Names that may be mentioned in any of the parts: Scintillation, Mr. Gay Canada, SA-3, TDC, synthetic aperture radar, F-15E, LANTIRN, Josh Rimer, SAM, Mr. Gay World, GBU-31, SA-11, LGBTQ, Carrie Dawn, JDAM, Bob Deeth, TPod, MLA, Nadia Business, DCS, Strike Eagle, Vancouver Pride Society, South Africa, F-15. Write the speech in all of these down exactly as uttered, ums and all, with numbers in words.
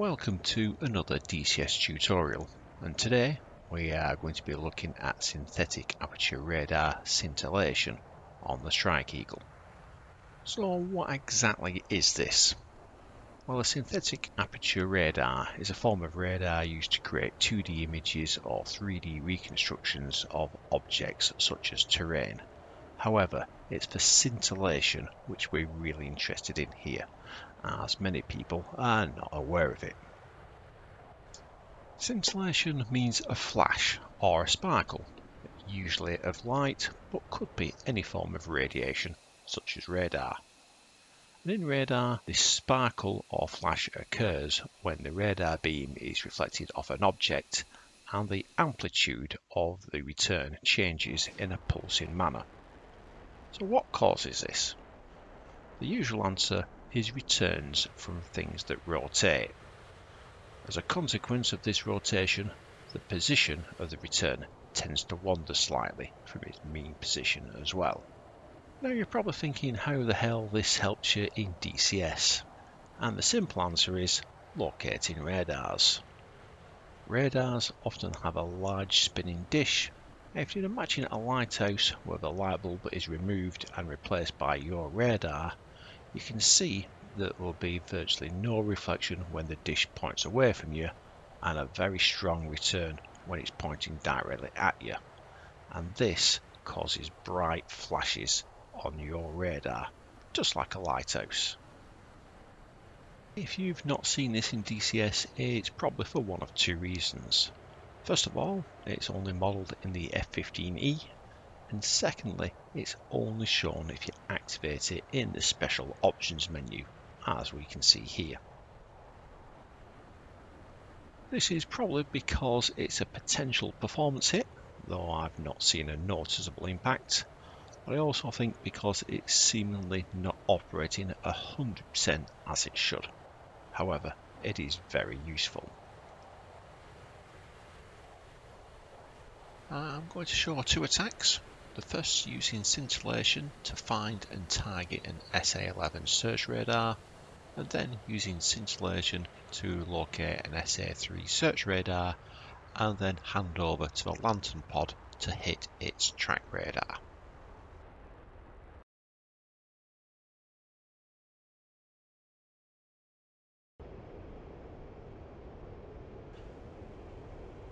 Welcome to another D C S tutorial, and today we are going to be looking at synthetic aperture radar scintillation on the Strike Eagle. So what exactly is this? Well, a synthetic aperture radar is a form of radar used to create two D images or three D reconstructions of objects such as terrain. However, it's for scintillation which we're really interested in here, as many people are not aware of it. Scintillation means a flash or a sparkle, usually of light, but could be any form of radiation such as radar. And in radar, this sparkle or flash occurs when the radar beam is reflected off an object and the amplitude of the return changes in a pulsing manner. So what causes this? The usual answer is returns from things that rotate. As a consequence of this rotation, the position of the return tends to wander slightly from its mean position as well. Now you're probably thinking, how the hell this helps you in D C S? And the simple answer is locating radars. Radars often have a large spinning dish. If you'd imagine a lighthouse where the light bulb is removed and replaced by your radar, you can see that there will be virtually no reflection when the dish points away from you, and a very strong return when it's pointing directly at you. And this causes bright flashes on your radar, just like a lighthouse. If you've not seen this in D C S, it's probably for one of two reasons. First of all, it's only modelled in the F fifteen E, and secondly, it's only shown if you activate it in the Special Options menu, as we can see here. This is probably because it's a potential performance hit, though I've not seen a noticeable impact, but I also think because it's seemingly not operating one hundred percent as it should. However, it is very useful. I'm going to show two attacks, the first using scintillation to find and target an S A eleven search radar, and then using scintillation to locate an S A three search radar and then hand over to the LANTIRN pod to hit its track radar.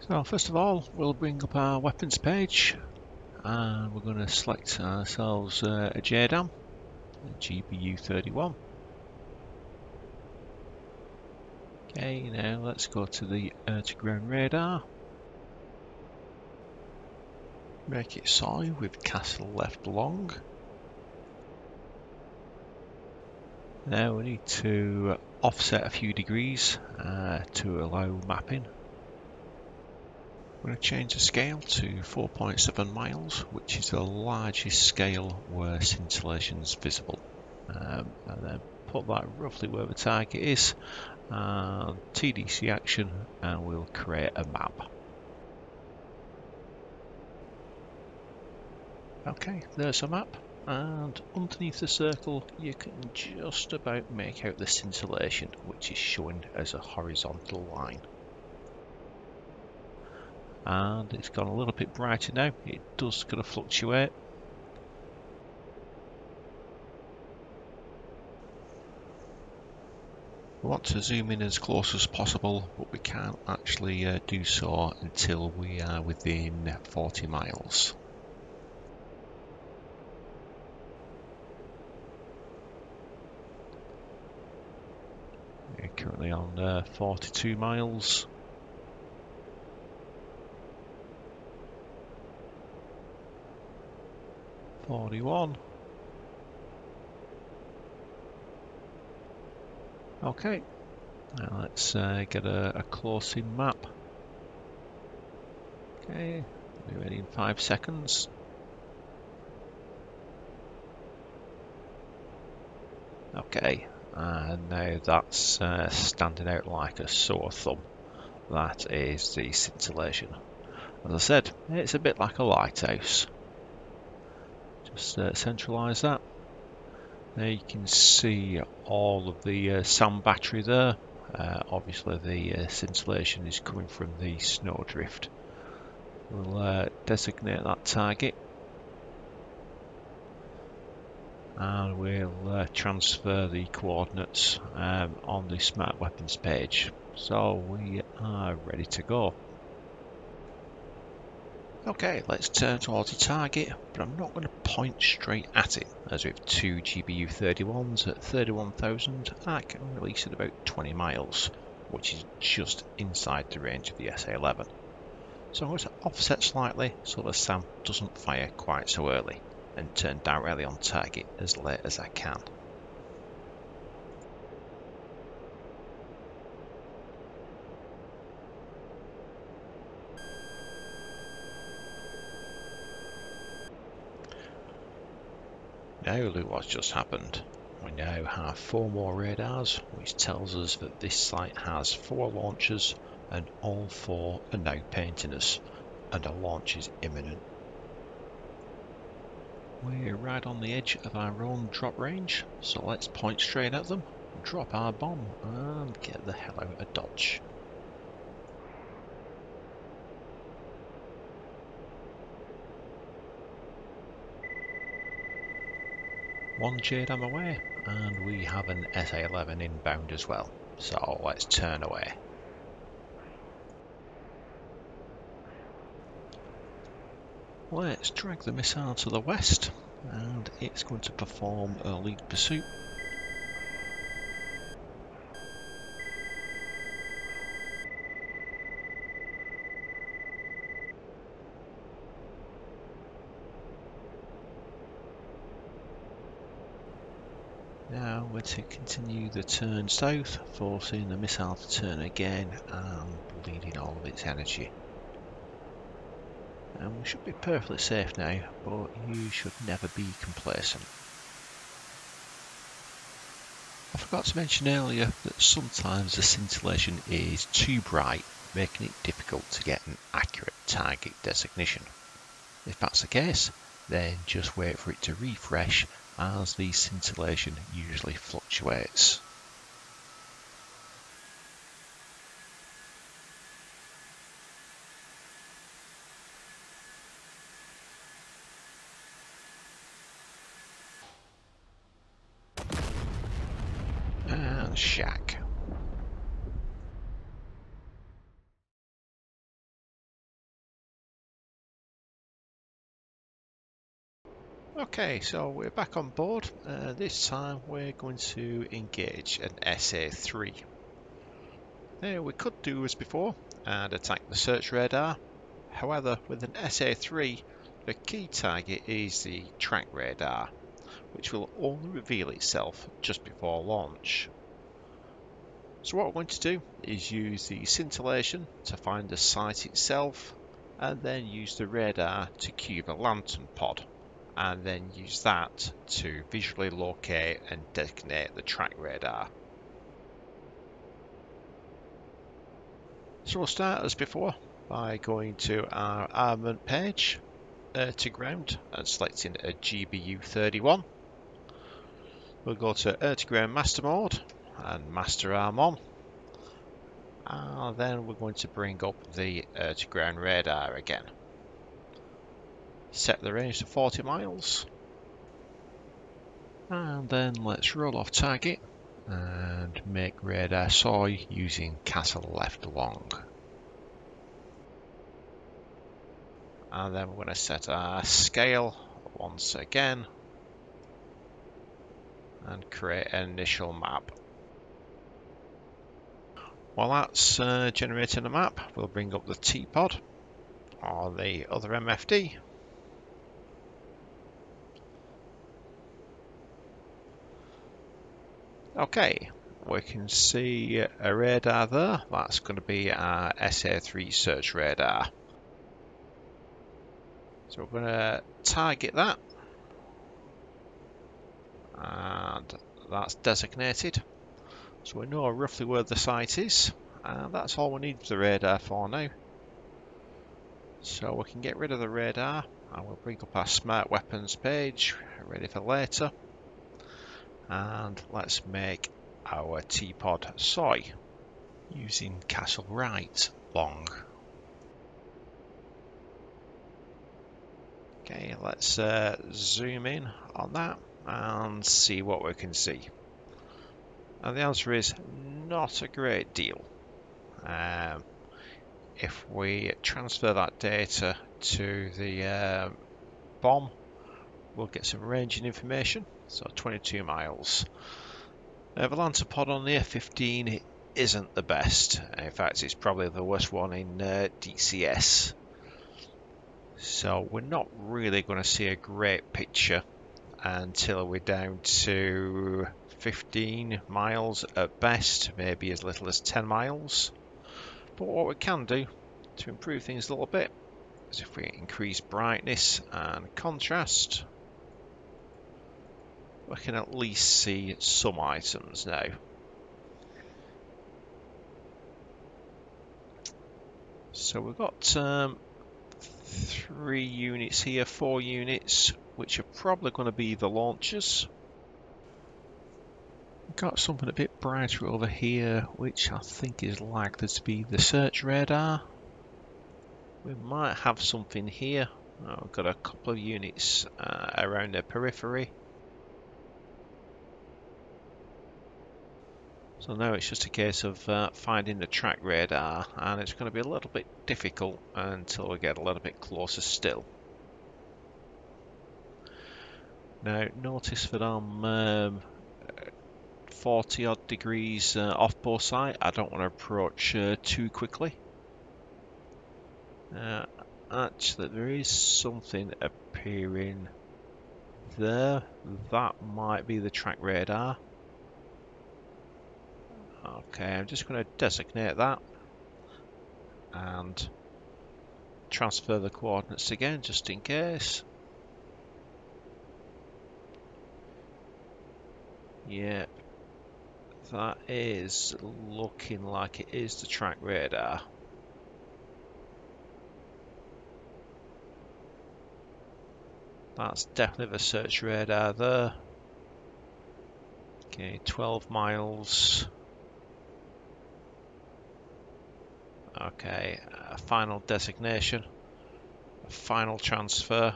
So first of all, we'll bring up our weapons page and we're going to select ourselves uh, a J DAM, a G B U thirty-one. Okay, now let's go to the air to ground radar. Make it soy with castle left long. Now we need to offset a few degrees uh, to allow mapping. We're going to change the scale to four point seven miles, which is the largest scale where scintillation is visible. Um, and then put that roughly where the target is, and T D C action, and we'll create a map. Okay, there's a map, and underneath the circle you can just about make out the scintillation, which is shown as a horizontal line. And it's gone a little bit brighter now. It does kind of fluctuate. We want to zoom in as close as possible, but we can't actually uh, do so until we are within forty miles. We're currently on uh, forty-two miles. forty-one. Okay, now let's uh, get a, a close-in map. Okay, we'll be ready in five seconds. Okay, and now that's uh, standing out like a sore thumb. That is the scintillation. As I said, it's a bit like a lighthouse. Just uh, centralise that. There you can see all of the uh, SAM battery there, Uh, obviously the uh, scintillation is coming from the snowdrift. We'll uh, designate that target and we'll uh, transfer the coordinates um, on the smart weapons page. So we are ready to go. Okay, let's turn towards the target, but I'm not going to point straight at it, as we have two G B U thirty-ones at thirty-one thousand arc and release at about twenty miles, which is just inside the range of the S A eleven. So I'm going to offset slightly so the SAM doesn't fire quite so early, and turn directly on target as late as I can. Now look what's just happened. We now have four more radars, which tells us that this site has four launchers and all four are now painting us, and a launch is imminent. We're right on the edge of our own drop range, so let's point straight at them, drop our bomb and get the hell out of Dodge. One J DAM away, and we have an S A eleven inbound as well, so let's turn away. Let's drag the missile to the west, and it's going to perform a lead pursuit. Now we're to continue the turn south, forcing the missile to turn again and bleeding all of its energy. And we should be perfectly safe now, but you should never be complacent. I forgot to mention earlier that sometimes the scintillation is too bright, making it difficult to get an accurate target designation. If that's the case, then just wait for it to refresh, as the scintillation usually fluctuates. And shack. Okay, so we're back on board. Uh, this time we're going to engage an S A three. Now we could do as before and attack the search radar. However, with an S A three, the key target is the track radar, which will only reveal itself just before launch. So what we're going to do is use the scintillation to find the site itself, and then use the radar to cue the lantern pod, and then use that to visually locate and designate the track radar. So we'll start as before by going to our armament page, uh, to ground, and selecting a G B U thirty-one. We'll go to air to ground master mode and master arm on, and then we're going to bring up the air to ground radar again. Set the range to forty miles, and then let's roll off target and make radar soy using castle left long, and then we're going to set our scale once again and create an initial map. While that's uh, generating a map, we'll bring up the TPod or the other M F D. Okay, we can see a radar there. That's going to be our S A three search radar. So we're going to target that, and that's designated. So we know roughly where the site is, and that's all we need the radar for now. So we can get rid of the radar, and we'll bring up our smart weapons page, ready for later. And let's make our TPod soy. using Castle Right long. Okay, let's uh, zoom in on that and see what we can see. And the answer is not a great deal. Um, if we transfer that data to the uh, bomb, we'll get some ranging information, so twenty-two miles. Uh, the LanTIRn on the F fifteen isn't the best. In fact, it's probably the worst one in uh, D C S. So we're not really going to see a great picture until we're down to fifteen miles at best, maybe as little as ten miles. But what we can do to improve things a little bit is if we increase brightness and contrast, we can at least see some items now. So we've got um, three units here, four units, which are probably going to be the launchers. We've got something a bit brighter over here, which I think is likely to be the search radar. We might have something here. Oh, we've got a couple of units uh, around the periphery. So now it's just a case of uh, finding the track radar, and it's going to be a little bit difficult until we get a little bit closer still. Now notice that I'm um, forty odd degrees uh, off both sides. I don't want to approach uh, too quickly. Uh, actually there is something appearing there. That might be the track radar. Okay, I'm just going to designate that and transfer the coordinates again just in case. Yeah, that is looking like it is the track radar. That's definitely the search radar there. Okay, twelve miles. Okay, a final designation, a final transfer.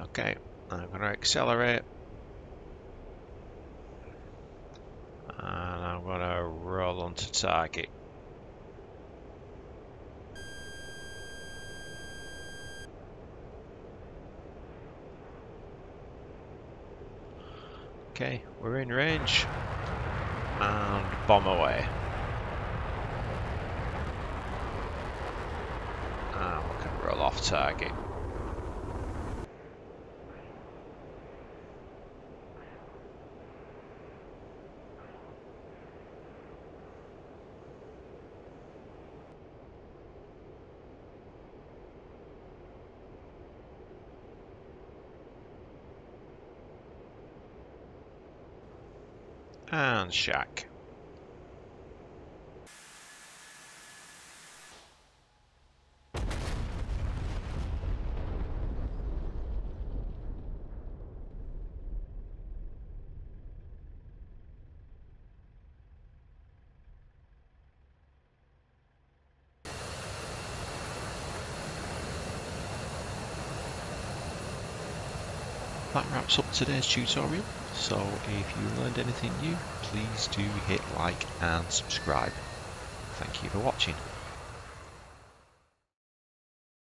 Okay, I'm going to accelerate. And I'm going to roll onto target. Okay, we're in range, and bomb away. And we can roll off target. And shack. That wraps up today's tutorial. So if you learned anything new, please do hit like and subscribe. Thank you for watching.